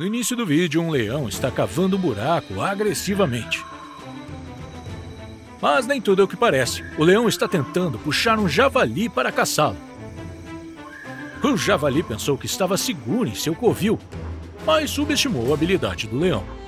No início do vídeo, um leão está cavando um buraco agressivamente. Mas nem tudo é o que parece. O leão está tentando puxar um javali para caçá-lo. O javali pensou que estava seguro em seu covil, mas subestimou a habilidade do leão.